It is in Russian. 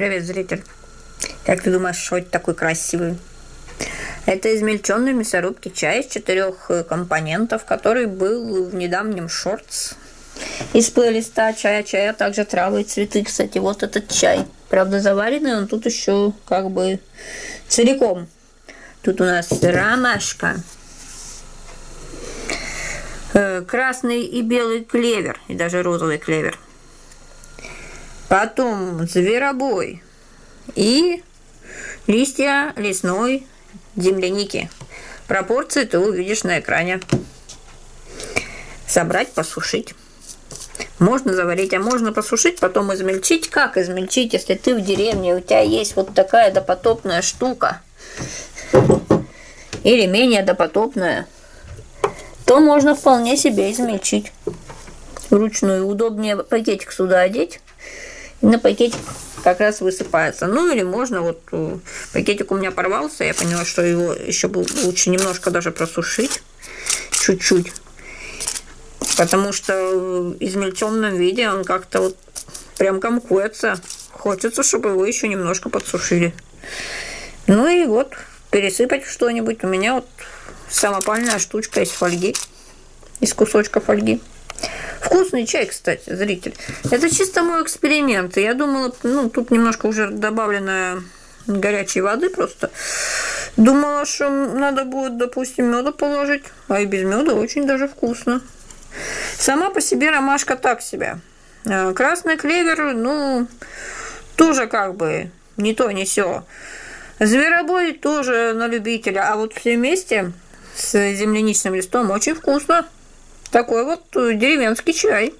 Привет, зритель. Как ты думаешь, что это такой красивый? Это измельченный мясорубки чай из 4 компонентов, который был в недавнем шортс. Из плейлиста чая, также травы и цветы. Кстати, вот этот чай. Правда, заваренный, он тут еще как бы целиком. Тут у нас ромашка, красный и белый клевер, и даже розовый клевер. Потом зверобой и листья лесной земляники. Пропорции ты увидишь на экране. Собрать, посушить. Можно заварить, а можно посушить, потом измельчить. Как измельчить, если ты в деревне, у тебя есть вот такая допотопная штука, или менее допотопная, то можно вполне себе измельчить вручную. Удобнее пакетик сюда одеть, и на пакетик как раз высыпается. Ну или можно, вот пакетик у меня порвался, я поняла, что его еще лучше немножко даже просушить, чуть-чуть. Потому что в измельченном виде он как-то вот прям комкуется. Хочется, чтобы его еще немножко подсушили. Ну и вот пересыпать в что-нибудь. У меня вот самопальная штучка из фольги. Из кусочка фольги. Вкусный чай, кстати, зритель. Это чисто мой эксперимент. Я думала, ну тут немножко уже добавлено горячей воды просто. Думала, что надо будет, допустим, меда положить. А и без меда очень даже вкусно. Сама по себе ромашка так себе. Красный клевер, ну, тоже как бы не то, не сё. Зверобой тоже на любителя. А вот все вместе с земляничным листом очень вкусно. Такой вот деревенский чай.